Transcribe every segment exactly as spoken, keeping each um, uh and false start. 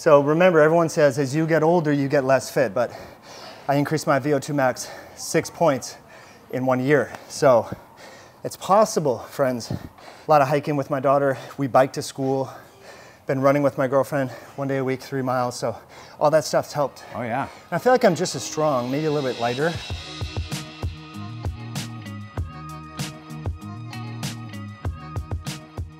So remember, everyone says as you get older, you get less fit, but I increased my V O two max six points in one year. So it's possible, friends. A lot of hiking with my daughter. We bike to school. Been running with my girlfriend one day a week, three miles. So all that stuff's helped. Oh yeah. And I feel like I'm just as strong, maybe a little bit lighter.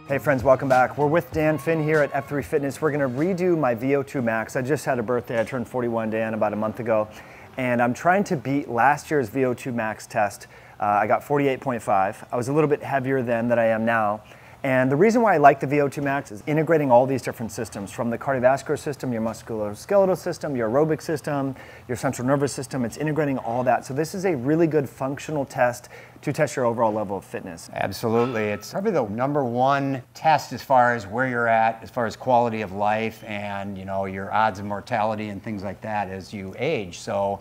Hey friends, welcome back. We're with Dan Finn here at F three Fitness. We're gonna redo my V O two max. I just had a birthday. I turned forty-one, Dan, about a month ago. And I'm trying to beat last year's V O two max test. Uh, I got forty-eight point five. I was a little bit heavier then than I am now. And the reason why I like the V O two max is integrating all these different systems, from the cardiovascular system, your musculoskeletal system, your aerobic system, your central nervous system. It's integrating all that. So this is a really good functional test to test your overall level of fitness. Absolutely. It's probably the number one test as far as where you're at, as far as quality of life and, you know, your odds of mortality and things like that as you age. So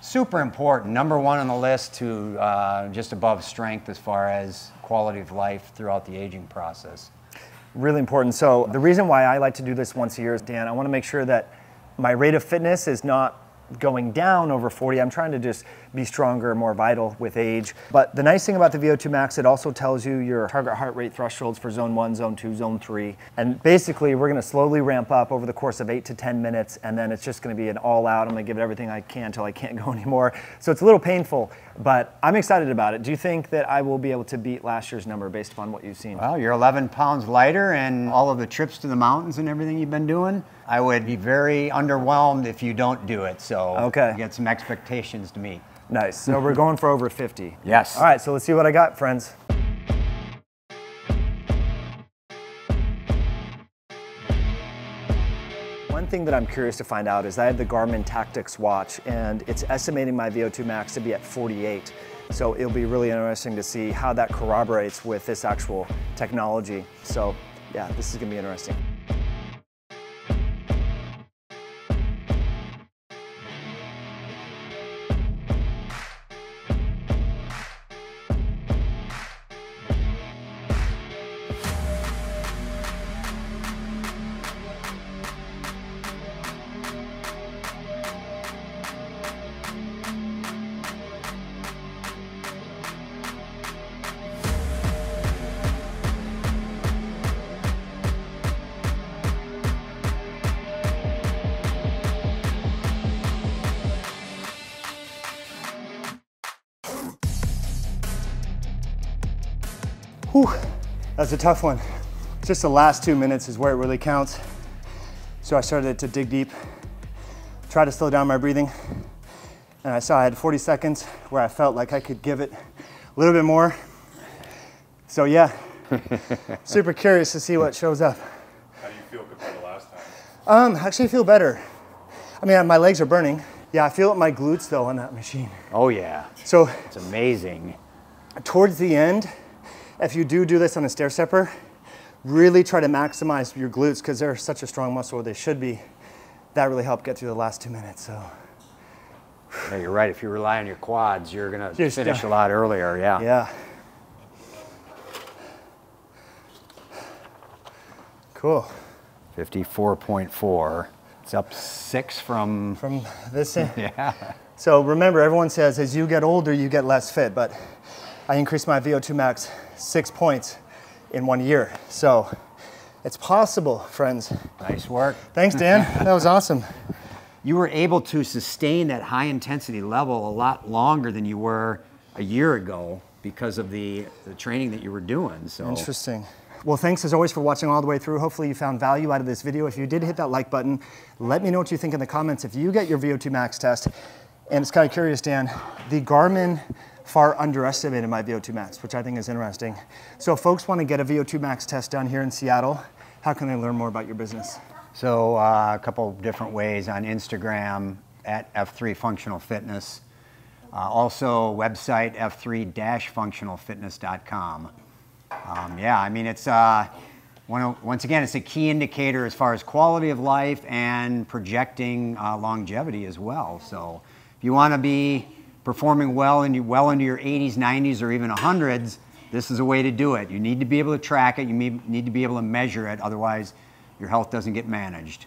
super important. Number one on the list to uh, just above strength as far as quality of life throughout the aging process. Really important. So the reason why I like to do this once a year is, Dan, I want to make sure that my rate of fitness is not going down over forty. I'm trying to just be stronger, more vital with age. But the nice thing about the V O two max, it also tells you your target heart rate thresholds for zone one, zone two, zone three. And basically we're gonna slowly ramp up over the course of eight to ten minutes, and then it's just gonna be an all out. I'm gonna give it everything I can until I can't go anymore. So it's a little painful, but I'm excited about it. Do you think that I will be able to beat last year's number based upon what you've seen? Well, you're eleven pounds lighter and all of the trips to the mountains and everything you've been doing. I would be very underwhelmed if you don't do it. So okay, you get some expectations to meet. Nice. So we're going for over fifty. Yes. All right, so let's see what I got, friends. One thing that I'm curious to find out is I have the Garmin Tactics watch, and it's estimating my V O two max to be at forty-eight. So it'll be really interesting to see how that corroborates with this actual technology. So yeah, this is gonna be interesting. Whew, that's a tough one. Just the last two minutes is where it really counts. So I started to dig deep, try to slow down my breathing, and I saw I had forty seconds where I felt like I could give it a little bit more. So yeah, super curious to see what shows up. How do you feel compared to last time? Um, actually I feel better. I mean, my legs are burning. Yeah, I feel it in my glutes though on that machine. Oh yeah, so it's amazing. Towards the end, if you do do this on a stair stepper, really try to maximize your glutes because they're such a strong muscle, or they should be. That really helped get through the last two minutes, so. Yeah, you're right. If you rely on your quads, you're gonna you're finish a lot earlier, yeah. Yeah. Cool. fifty-four point four. It's up six from... From this end. Yeah. So remember, everyone says as you get older, you get less fit, but I increased my V O two max six points in one year. So it's possible, friends. Nice work. Thanks, Dan. That was awesome. You were able to sustain that high intensity level a lot longer than you were a year ago because of the, the training that you were doing. So interesting. Well, thanks as always for watching all the way through. Hopefully you found value out of this video. If you did, hit that like button. Let me know what you think in the comments if you get your V O two max test. And it's kind of curious, Dan, the Garmin far underestimated my V O two max, which I think is interesting. So if folks want to get a V O two max test done here in Seattle, how can they learn more about your business? So uh, a couple different ways on Instagram at F three Functional Fitness. Uh, also website F three functional fitness dot com. Um, yeah, I mean, it's uh, one, once again, it's a key indicator as far as quality of life and projecting uh, longevity as well. So if you want to be performing well into, well into your eighties, nineties, or even hundreds, this is a way to do it. You need to be able to track it. You need to be able to measure it. Otherwise, your health doesn't get managed.